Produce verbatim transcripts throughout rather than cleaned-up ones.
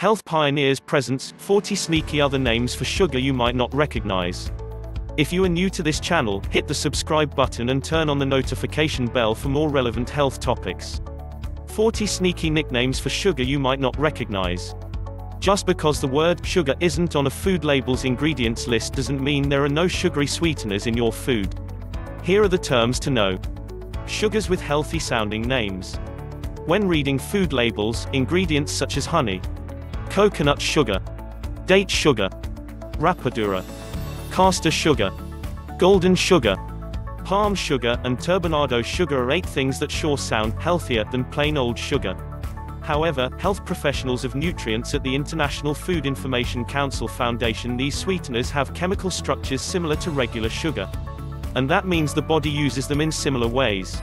Health Pioneers presents forty sneaky other names for sugar you might not recognize. If you are new to this channel, hit the subscribe button and turn on the notification bell for more relevant health topics. forty sneaky nicknames for sugar you might not recognize. Just because the word sugar isn't on a food label's ingredients list doesn't mean there are no sugary sweeteners in your food. Here are the terms to know. Sugars with healthy-sounding names. When reading food labels, ingredients such as honey, coconut sugar, date sugar, rapadura, castor sugar, golden sugar, palm sugar and turbinado sugar are eight things that sure sound healthier than plain old sugar. However, health professionals of nutrients at the International Food Information Council Foundation these sweeteners have chemical structures similar to regular sugar. And that means the body uses them in similar ways.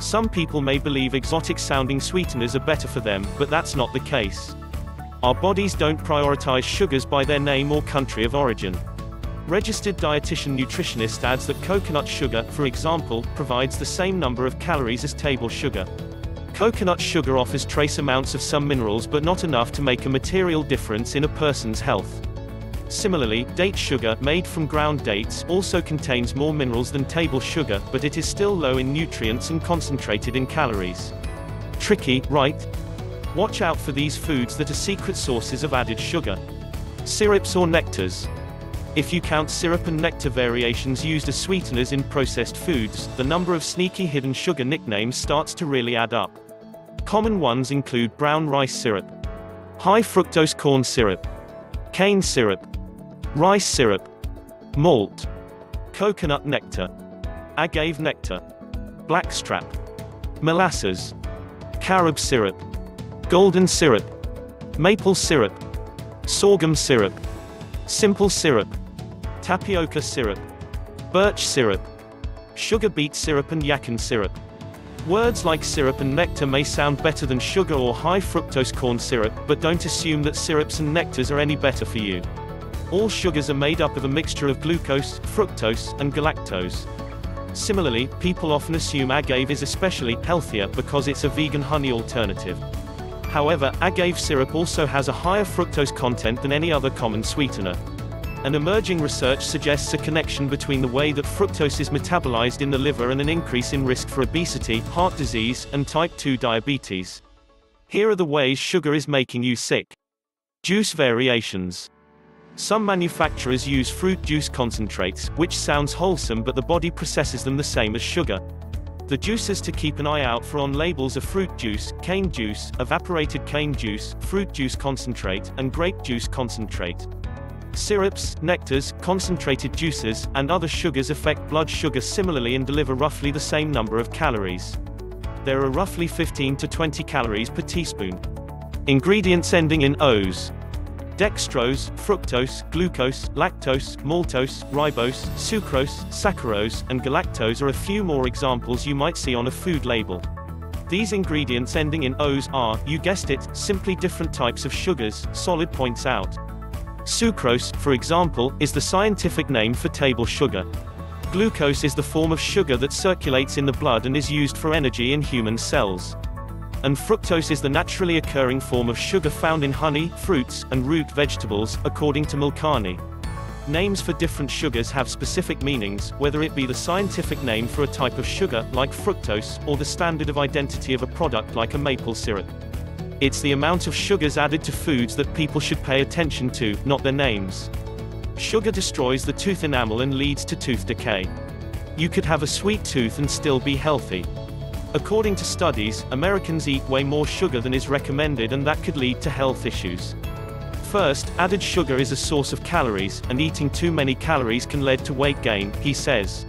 Some people may believe exotic-sounding sweeteners are better for them, but that's not the case. Our bodies don't prioritize sugars by their name or country of origin. Registered dietitian nutritionist adds that coconut sugar, for example, provides the same number of calories as table sugar. Coconut sugar offers trace amounts of some minerals but not enough to make a material difference in a person's health. Similarly, date sugar, made from ground dates, also contains more minerals than table sugar, but it is still low in nutrients and concentrated in calories. Tricky, right? Watch out for these foods that are secret sources of added sugar. Syrups or nectars. If you count syrup and nectar variations used as sweeteners in processed foods, the number of sneaky hidden sugar nicknames starts to really add up. Common ones include brown rice syrup, high fructose corn syrup, cane syrup, rice syrup, malt, coconut nectar, agave nectar, blackstrap, molasses, carob syrup, golden syrup, maple syrup, sorghum syrup, simple syrup, tapioca syrup, birch syrup, sugar beet syrup and yacon syrup. Words like syrup and nectar may sound better than sugar or high fructose corn syrup, but don't assume that syrups and nectars are any better for you. All sugars are made up of a mixture of glucose, fructose, and galactose. Similarly, people often assume agave is especially healthier because it's a vegan honey alternative. However, agave syrup also has a higher fructose content than any other common sweetener. And emerging research suggests a connection between the way that fructose is metabolized in the liver and an increase in risk for obesity, heart disease, and type two diabetes. Here are the ways sugar is making you sick. Juice variations. Some manufacturers use fruit juice concentrates, which sounds wholesome but the body processes them the same as sugar. The juicers to keep an eye out for on labels are fruit juice, cane juice, evaporated cane juice, fruit juice concentrate, and grape juice concentrate. Syrups, nectars, concentrated juices, and other sugars affect blood sugar similarly and deliver roughly the same number of calories. There are roughly fifteen to twenty calories per teaspoon. Ingredients ending in O's. Dextrose, fructose, glucose, lactose, maltose, ribose, sucrose, saccharose, and galactose are a few more examples you might see on a food label. These ingredients ending in O's are, you guessed it, simply different types of sugars, Solid points out. Sucrose, for example, is the scientific name for table sugar. Glucose is the form of sugar that circulates in the blood and is used for energy in human cells. And fructose is the naturally occurring form of sugar found in honey, fruits, and root vegetables, according to Mulcani. Names for different sugars have specific meanings, whether it be the scientific name for a type of sugar, like fructose, or the standard of identity of a product like a maple syrup. It's the amount of sugars added to foods that people should pay attention to, not their names. Sugar destroys the tooth enamel and leads to tooth decay. You could have a sweet tooth and still be healthy. According to studies, Americans eat way more sugar than is recommended and that could lead to health issues. First, added sugar is a source of calories, and eating too many calories can lead to weight gain, he says.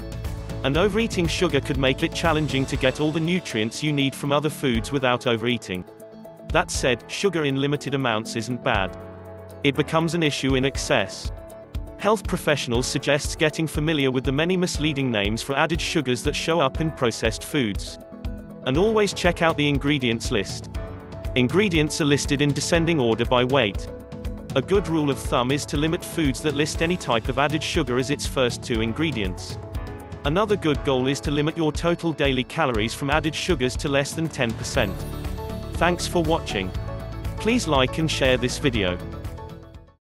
And overeating sugar could make it challenging to get all the nutrients you need from other foods without overeating. That said, sugar in limited amounts isn't bad. It becomes an issue in excess. Health professionals suggest getting familiar with the many misleading names for added sugars that show up in processed foods. And always check out the ingredients list. Ingredients are listed in descending order by weight. A good rule of thumb is to limit foods that list any type of added sugar as its first two ingredients. Another good goal is to limit your total daily calories from added sugars to less than ten percent. Thanks for watching. Please like and share this video.